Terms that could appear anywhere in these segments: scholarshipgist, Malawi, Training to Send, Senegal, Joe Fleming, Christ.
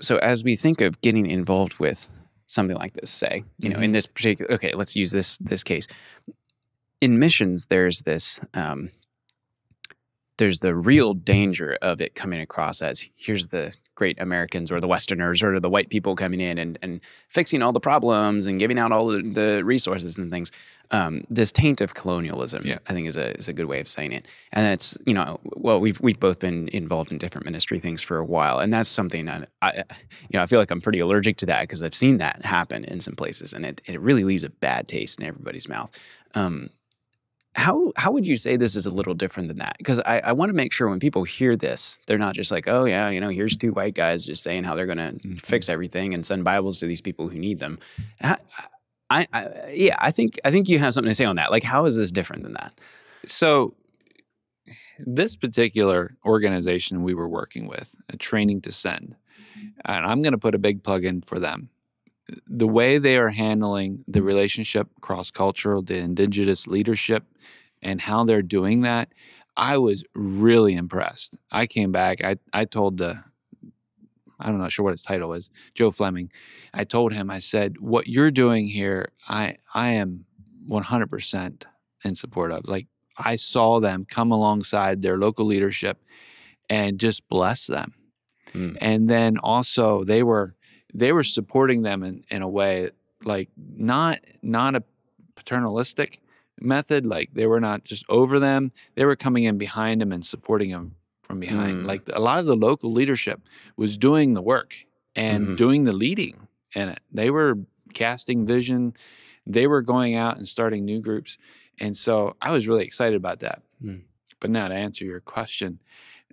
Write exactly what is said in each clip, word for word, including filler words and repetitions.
so as we think of getting involved with something like this, say, you know, mm-hmm. in this particular, okay, let's use this, this case. In missions, there's this, um, there's the real danger of it coming across as here's the great Americans or the Westerners or the white people coming in and, and fixing all the problems and giving out all the, the resources and things. Um, this taint of colonialism, yeah. I think, is a is a good way of saying it. And it's, you know, well, we've we've both been involved in different ministry things for a while, and that's something I, I you know, I feel like I'm pretty allergic to that because I've seen that happen in some places, and it it really leaves a bad taste in everybody's mouth. Um, How how would you say this is a little different than that? Because I, I want to make sure when people hear this, they're not just like, oh, yeah, you know, here's two white guys just saying how they're going to mm-hmm. fix everything and send Bibles to these people who need them. I, I, yeah, I think I think you have something to say on that. Like, how is this different than that? So this particular organization we were working with, Training to Send, and I'm going to put a big plug in for them. The way they are handling the relationship, cross-cultural, the indigenous leadership, and how they're doing that, I was really impressed. I came back. I, I told the, I'm not sure what his title is, Joe Fleming. I told him, I said, what you're doing here, I, I am one hundred percent in support of. Like, I saw them come alongside their local leadership and just bless them. Mm. And then also they were... they were supporting them in, in a way, like not not a paternalistic method. Like they were not just over them. They were coming in behind them and supporting them from behind. Mm. Like a lot of the local leadership was doing the work and mm. doing the leading in it. They were casting vision. They were going out and starting new groups. And so I was really excited about that. Mm. But now to answer your question,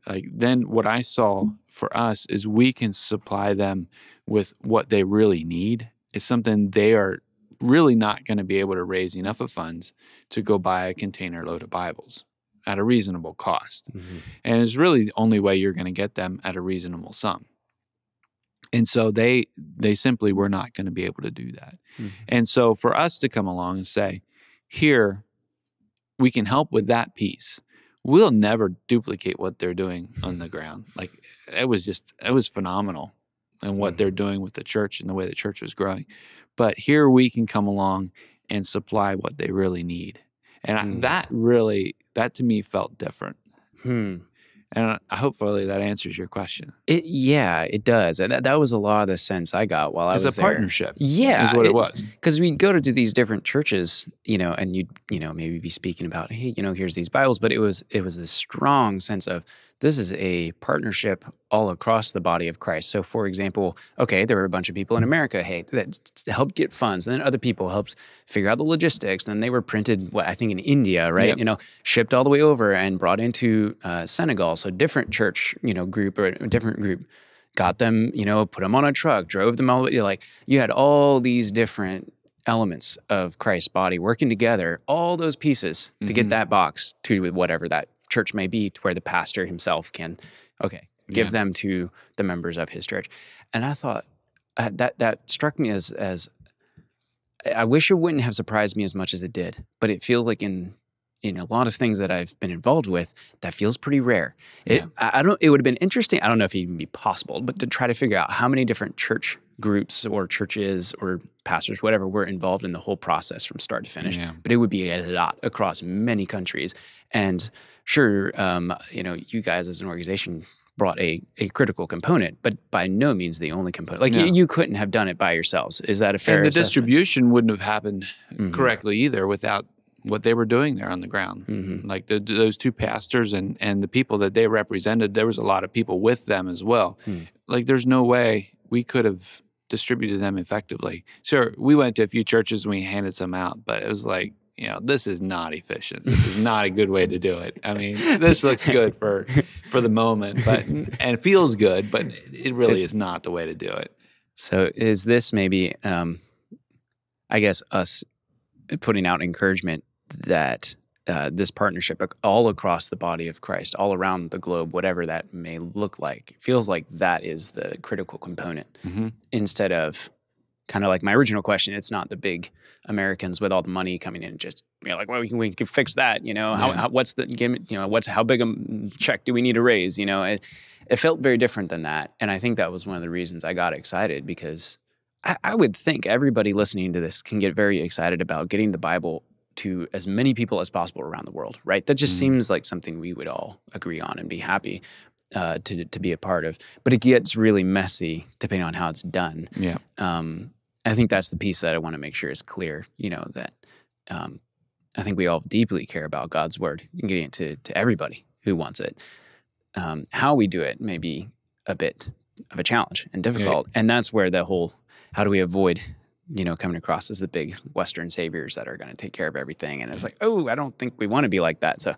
like then what I saw for us is we can supply them with what they really need. It's something they are really not going to be able to raise enough of funds to go buy a container load of Bibles at a reasonable cost. Mm-hmm. And it's really the only way you're going to get them at a reasonable sum. And so they they simply were not going to be able to do that. Mm-hmm. And so for us to come along and say, here, we can help with that piece. We'll never duplicate what they're doing on the ground. Like it was just, it was phenomenal and what they're doing with the church and the way the church was growing. But here we can come along and supply what they really need. And mm. I, that really, that to me felt different. Hmm. And I, hopefully that answers your question. It, yeah, it does. And that, that was a lot of the sense I got while I was there. It's a partnership. Yeah. Is what it, it was. Because we'd go to do these different churches, you know, and you'd, you know, maybe be speaking about, hey, you know, here's these Bibles. But it was, it was this strong sense of this is a partnership all across the body of Christ. So, for example, okay, there were a bunch of people in America, hey, that helped get funds. And then other people helped figure out the logistics. And they were printed, what I think in India, right? Yep. You know, shipped all the way over and brought into uh, Senegal. So different church, you know, group or a different group got them, you know, put them on a truck, drove them all. You know, like you had all these different elements of Christ's body working together, all those pieces mm-hmm. to get that box to whatever that church may be, to where the pastor himself can, okay, give yeah. them to the members of his church. And I thought uh, that that struck me as, as, I wish it wouldn't have surprised me as much as it did, but it feels like in in a lot of things that I've been involved with, that feels pretty rare. It, yeah. I, I don't, it would have been interesting, I don't know if it would be possible, but to try to figure out how many different church groups or churches or pastors, whatever, were involved in the whole process from start to finish. Yeah. But it would be a lot across many countries. And sure, um, you know, you guys as an organization brought a, a critical component, but by no means the only component. Like no. you, you couldn't have done it by yourselves. Is that a fair assessment? And the distribution wouldn't have happened mm-hmm. correctly either without what they were doing there on the ground. Mm-hmm. Like the, those two pastors and, and the people that they represented, there was a lot of people with them as well. Mm. Like there's no way we could have distributed them effectively. Sure, we went to a few churches and we handed some out, but it was like, you know, this is not efficient. This is not a good way to do it. I mean, this looks good for for the moment, but and it feels good, but it really it's, is not the way to do it. So is this maybe, um, I guess, us putting out encouragement that uh, this partnership all across the body of Christ, all around the globe, whatever that may look like, feels like that is the critical component mm-hmm. instead of kind of like my original question, it's not the big Americans with all the money coming in and just you know, like, well, we can, we can fix that, you know, how, yeah. how what's the, you know, what's, how big a check do we need to raise, you know, it, it felt very different than that. And I think that was one of the reasons I got excited, because I, I would think everybody listening to this can get very excited about getting the Bible to as many people as possible around the world, right? That just mm. seems like something we would all agree on and be happy uh, to, to be a part of. But it gets really messy depending on how it's done. Yeah. Um, I think that's the piece that I want to make sure is clear, you know, that um, I think we all deeply care about God's word and getting it to, to everybody who wants it. Um, how we do it may be a bit of a challenge and difficult. Yeah. And that's where the whole, how do we avoid, you know, coming across as the big Western saviors that are going to take care of everything. And it's like, oh, I don't think we want to be like that. So,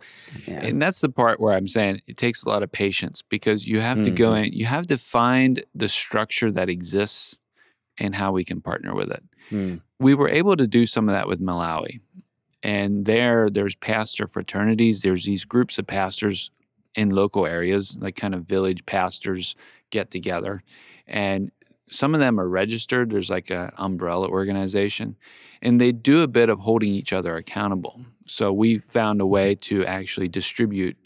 yeah. And that's the part where I'm saying it takes a lot of patience, because you have mm-hmm. to go in, you have to find the structure that exists and how we can partner with it. Mm. We were able to do some of that with Malawi. And there, there's pastor fraternities. There's these groups of pastors in local areas, like kind of village pastors get together. And some of them are registered. There's like an umbrella organization. And they do a bit of holding each other accountable. So we found a way to actually distribute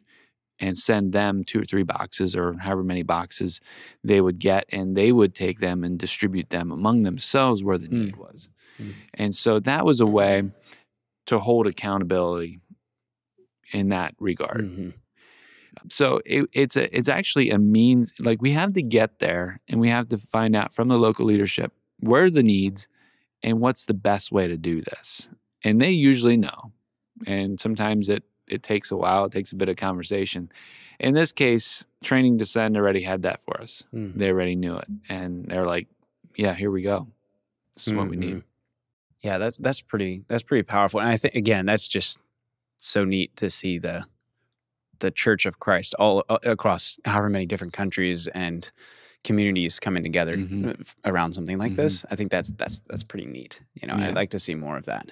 and send them two or three boxes, or however many boxes they would get, and they would take them and distribute them among themselves where the mm. need was. Mm. And so that was a way to hold accountability in that regard. Mm-hmm. So it, it's a, it's actually a means, like we have to get there and we have to find out from the local leadership where are the needs and what's the best way to do this. And they usually know. And sometimes it, it takes a while. It takes a bit of conversation. In this case, Training to Send already had that for us. Mm. They already knew it. And they're like, yeah, here we go. This is mm-hmm. what we need. Yeah, that's that's pretty that's pretty powerful. And I think, again, that's just so neat to see the the Church of Christ all uh, across however many different countries and communities coming together mm-hmm. around something like mm-hmm. this. I think that's that's that's pretty neat. You know, yeah. I'd like to see more of that.